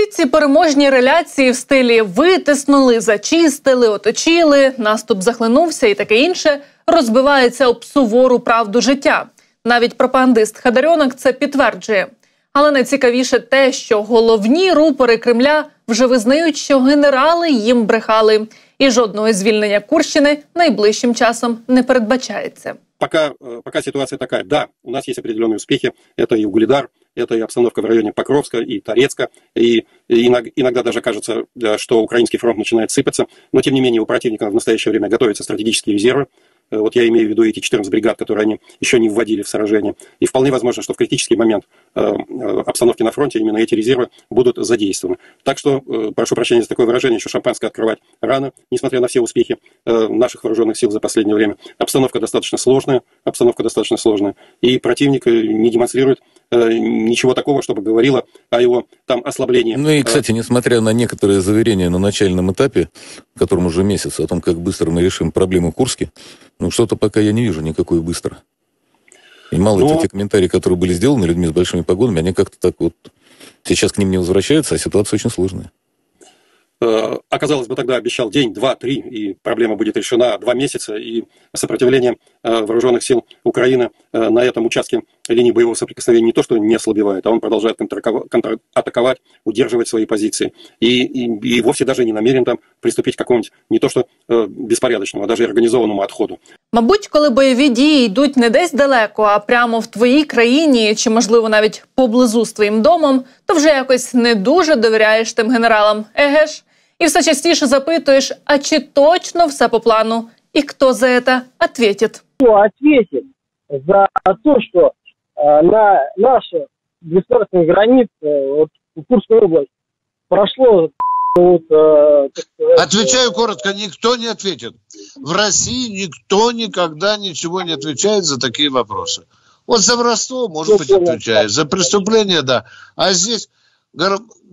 Всі ці переможні реляції в стилі «витиснули», «зачистили», «оточили», «наступ захлинувся» і таке інше розбивається об сувору правду життя. Навіть пропагандист Хадаренок це підтверджує. Але найцікавіше те, що головні рупори Кремля вже визнають, що генерали їм брехали. І жодного звільнення Курщини найближчим часом не передбачається. Пока ситуация такая. Да, у нас есть определенные успехи. Это и Вугледар, это и обстановка в районе Покровска, и Торецка. И иногда даже кажется, что украинский фронт начинает сыпаться. Но, тем не менее, у противника в настоящее время готовятся стратегические резервы. Вот я имею в виду эти 14 бригад, которые они еще не вводили в сражение. И вполне возможно, что в критический момент обстановки на фронте именно эти резервы будут задействованы. Так что, прошу прощения за такое выражение, еще шампанское открывать рано, несмотря на все успехи наших вооруженных сил за последнее время. Обстановка достаточно сложная, и противник не демонстрирует ничего такого, чтобы говорило о его там ослаблении. Ну и, кстати, несмотря на некоторые заверения на начальном этапе, в котором уже месяц, о том, как быстро мы решим проблему в Курске, ну, что-то пока я не вижу никакой быстро. И мало того, те комментарии, которые были сделаны людьми с большими погонами, они как-то так вот сейчас к ним не возвращаются, а ситуация очень сложная. Оказалось бы, тогда обещал день, два, три, и проблема будет решена, 2 месяца, и сопротивление вооруженных сил Украины на этом участке линии боевого соприкосновения не то, что не ослабевает, а он продолжает контратаковать, удерживать свои позиции. И вовсе даже не намерен там приступить к какому-нибудь не то, что беспорядочному, а даже организованному отходу. Мабуть, коли бойові дії йдуть не десь далеко, а прямо в твоїй країні, чи, можливо, навіть поблизу з твоїм домом, то вже якось не дуже довіряєш тим генералам, еге ж? І все частіше запитуєш, а чи точно все по плану? І хто за це відповість? Хто відповість за те, що на нашій державній границі, в Курській області, пройшло... Отвечаю коротко, никто не ответит. В России никто никогда ничего не отвечает за такие вопросы. Вот за воровство, может быть, отвечает, за преступление, да. А здесь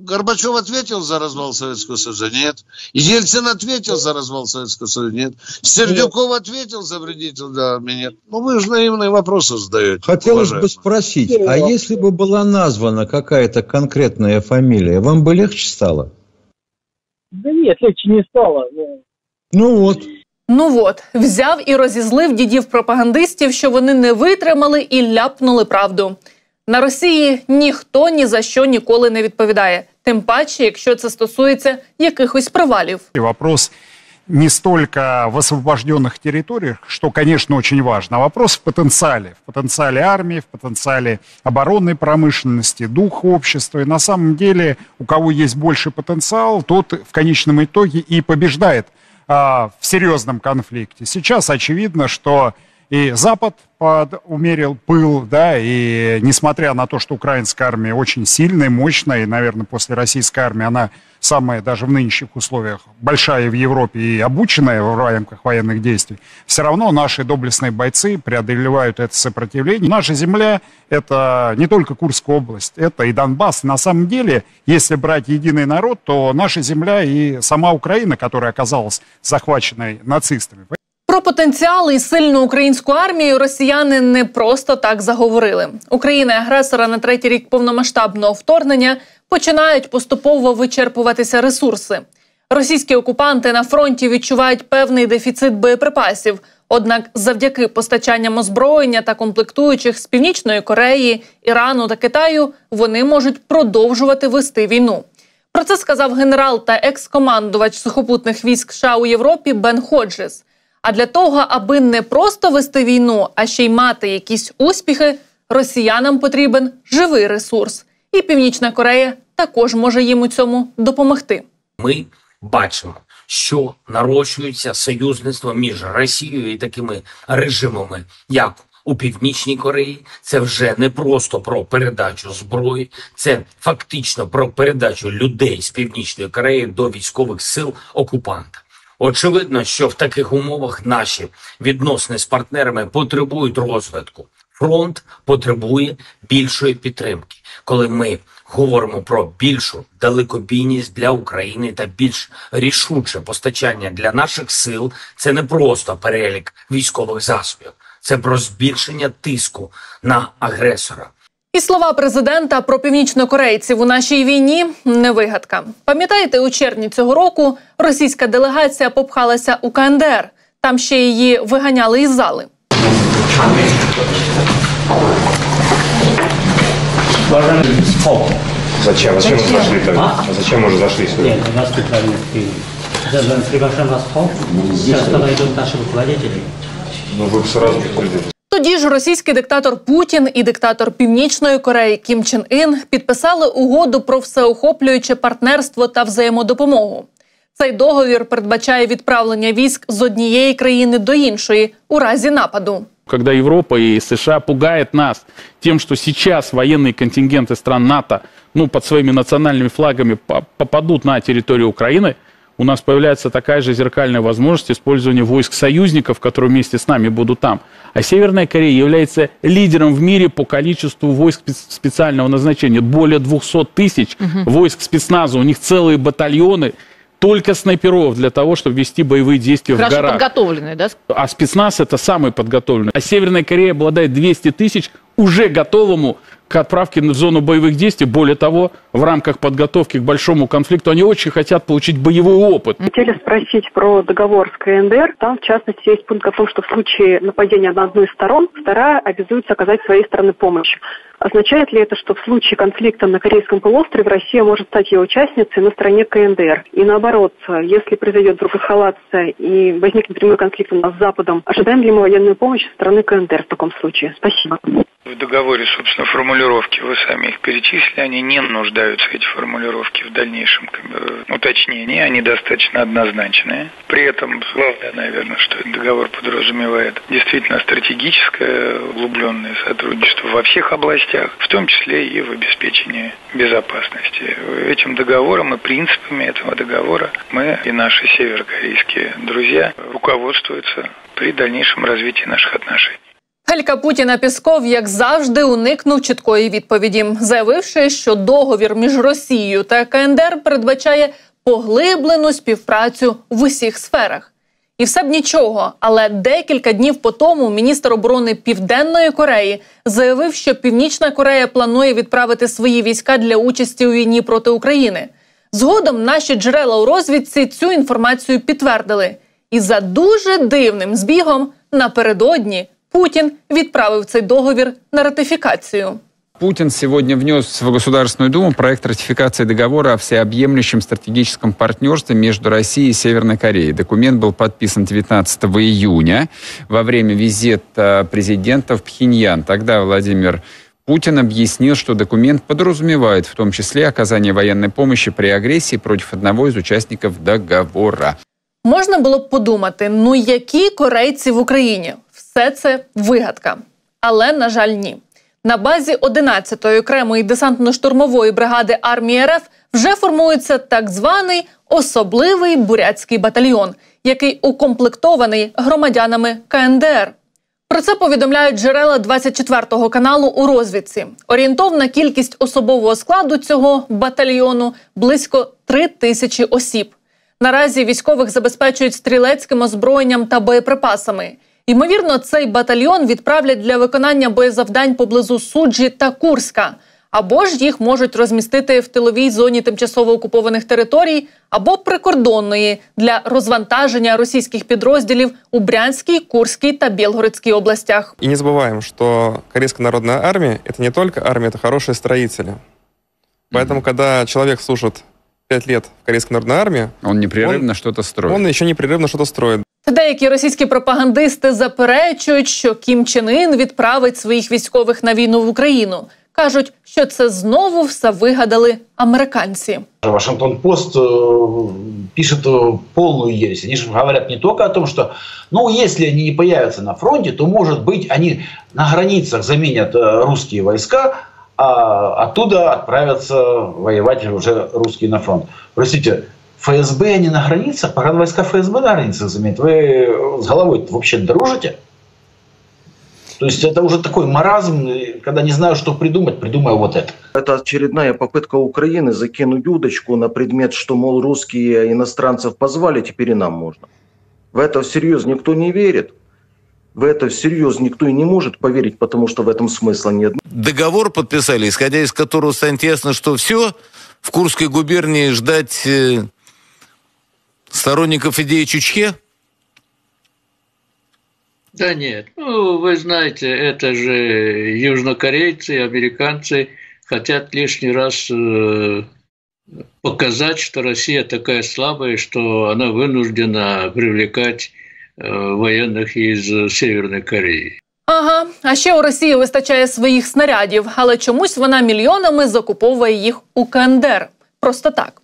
Горбачев ответил за развал Советского Союза? Нет. Ельцин ответил за развал Советского Союза? Нет. Сердюков ответил за вредительство? Нет. Ну вы же наивные вопросы задаете. Хотелось бы спросить, а если бы была названа какая-то конкретная фамилия, вам бы легче стало? Да нет, легче не стало. Ну от, взяв і розізлив дідів пропагандистів, що вони не витримали і ляпнули правду. На Росії ніхто ні за що ніколи не відповідає. Тим паче, якщо це стосується якихось провалів. Вопрос не стільки в освобожденных территориях, що, конечно, очень важно, а вопрос в потенциале армии, в потенциале оборонной промышленности, духа общества. И на самом деле, у кого есть больше потенциал, тот в конечном итоге и побеждает в серьезном конфликте. Сейчас очевидно, что и Запад умерил пыл, да, и несмотря на то, что украинская армия очень сильная, мощная, и, наверное, после российской армии она самая даже в нынешних условиях большая в Европе и обученная в рамках военных действий, все равно наши доблестные бойцы преодолевают это сопротивление. Наша земля – это не только Курская область, это и Донбасс. На самом деле, если брать единый народ, то наша земля и сама Украина, которая оказалась захваченной нацистами. Про потенціал і сильну українську армію росіяни не просто так заговорили. Країни-агресора на 3-й рік повномасштабного вторгнення починають поступово вичерпуватися ресурси. Російські окупанти на фронті відчувають певний дефіцит боєприпасів. Однак завдяки постачанням озброєння та комплектуючих з Північної Кореї, Ірану та Китаю вони можуть продовжувати вести війну. Про це сказав генерал та екс-командувач сухопутних військ США у Європі Бен Ходжес. А для того, аби не просто вести війну, а ще й мати якісь успіхи, росіянам потрібен живий ресурс. І Північна Корея також може їм у цьому допомогти. Ми бачимо, що нарощується союзництво між Росією і такими режимами, як у Північній Кореї. Це вже не просто про передачу зброї, це фактично про передачу людей з Північної Кореї до військових сил окупанта. Очевидно, що в таких умовах наші відносини з партнерами потребують розвитку. Фронт потребує більшої підтримки. Коли ми говоримо про більшу далекобійність для України та більш рішуче постачання для наших сил, це не просто перелік військових засобів, це про збільшення тиску на агресора. І слова президента про північнокорейців у нашій війні – не вигадка. Пам'ятаєте, у червні цього року російська делегація попхалася у КНДР. Там ще її виганяли із зали. Зачем? Зачем мы зашли тогда? Зачем мы уже зашли сюда? Нет, нас приглашаем в приглашаем вас в холл. Сейчас туда идут наши руководители. Ну вы бы сразу приходили. Тоді ж російський диктатор Путін і диктатор Північної Кореї Кім Чен Ин підписали угоду про всеохоплююче партнерство та взаємодопомогу. Цей договір передбачає відправлення військ з однієї країни до іншої у разі нападу. Когда Европа и США пугают нас тем, что сейчас военные контингенты стран НАТО, ну, под своими национальными флагами попадут на территорию Украины, у нас появляется такая же зеркальная возможность использования войск союзников, которые вместе с нами будут там. А Северная Корея является лидером в мире по количеству войск специального назначения. Более 200 тысяч войск спецназа, у них целые батальоны. Только снайперов для того, чтобы вести боевые действия в горах. Хорошо подготовленные, да? А спецназ это самый подготовленный. А Северная Корея обладает 200 тысяч уже готовому к отправке в зону боевых действий. Более того, в рамках подготовки к большому конфликту они очень хотят получить боевой опыт. Хотели спросить про договор с КНДР. Там, в частности, есть пункт о том, что в случае нападения на одну из сторон, вторая обязуется оказать своей стороны помощь. Означает ли это, что в случае конфликта на Корейском полуострове Россия может стать ее участницей на стороне КНДР? И наоборот, если произойдет вдруг эскалация и возникнет прямой конфликт у нас с Западом, ожидаем ли мы военную помощь со стороны КНДР в таком случае? Спасибо. В договоре, собственно, формулировки, вы сами их перечислили, они не нуждаются, эти формулировки, в дальнейшем уточнении, они достаточно однозначные. При этом, главное, наверное, что договор подразумевает действительно стратегическое углубленное сотрудничество во всех областях, в том числе и в обеспечении безопасности. Этим договором и принципами этого договора мы и наши северокорейские друзья руководствуются при дальнейшем развитии наших отношений. Гелька Путіна Пісков, як завжди, уникнув чіткої відповіді, заявивши, що договір між Росією та КНДР передбачає поглиблену співпрацю в усіх сферах. І все б нічого, але декілька днів по тому міністр оборони Південної Кореї заявив, що Північна Корея планує відправити свої війська для участі у війні проти України. Згодом наші джерела у розвідці цю інформацію підтвердили. І за дуже дивним збігом напередодні Путін відправив цей договір на ратифікацію. Путин сегодня внес в Государственную Думу проект ратификации договора о всеобъемлющем стратегическом партнерстве между Россией и Северной Кореей. Документ был подписан 19 июня во время визита президента в Пхеньян. Тогда Владимир Путин объяснил, что документ подразумевает в том числе оказание военной помощи при агрессии против одного из участников договора. Можна було б подумати, ну які корейці в Україні? Все це вигадка. Але, на жаль, ні. На базі 11-ї окремої десантно-штурмової бригади армії РФ вже формується так званий особливий бурятський батальйон, який укомплектований громадянами КНДР. Про це повідомляють джерела 24-го каналу у розвідці. Орієнтовна кількість особового складу цього батальйону – близько 3000 осіб. Наразі військових забезпечують стрілецьким озброєнням та боєприпасами. Ймовірно, цей батальйон відправлять для виконання боєзавдань поблизу Суджі та Курська. Або ж їх можуть розмістити в тиловій зоні тимчасово окупованих територій, або прикордонної для розвантаження російських підрозділів у Брянській, Курській та Белгородській областях. І не забуваємо, що Корейська народна армія – це не тільки армія, це хороші будівельники. Тому, коли чоловік служить 5 років в Корейській народній армії, він ще непреривно щось строїть. Деякі російські пропагандисти заперечують, що Кім Чен Ин відправить своїх військових на війну в Україну. Кажуть, що це знову все вигадали американці. Washington Post пишет полную ересь. Они же говорят не только о том, что, ну, если они не появятся на фронте, то, может быть, они на границах заменят русские войска, а оттуда отправятся воевать уже русские на фронт. Простите, ФСБ не на границах, пока войска ФСБ на границах заменят. Вы с головой вообще дружите? То есть это уже такой маразм, когда не знаю, что придумать, придумаю вот это. Это очередная попытка Украины закинуть удочку на предмет, что, мол, русские иностранцев позвали, теперь и нам можно. В это всерьез никто не верит. в это всерьез никто и не может поверить, потому что в этом смысла нет. Договор подписали, исходя из которого станет ясно, что все, в Курской губернии ждать сторонников идеи Чучхе? Да нет, ну вы знаете, это же южнокорейцы, американцы хотят лишний раз показать, что Россия такая слабая, что она вынуждена привлекать воєнних із Северної Кореї. Ага, а ще у Росії вистачає своїх снарядів, але чомусь вона мільйонами закуповує їх у КНДР. Просто так.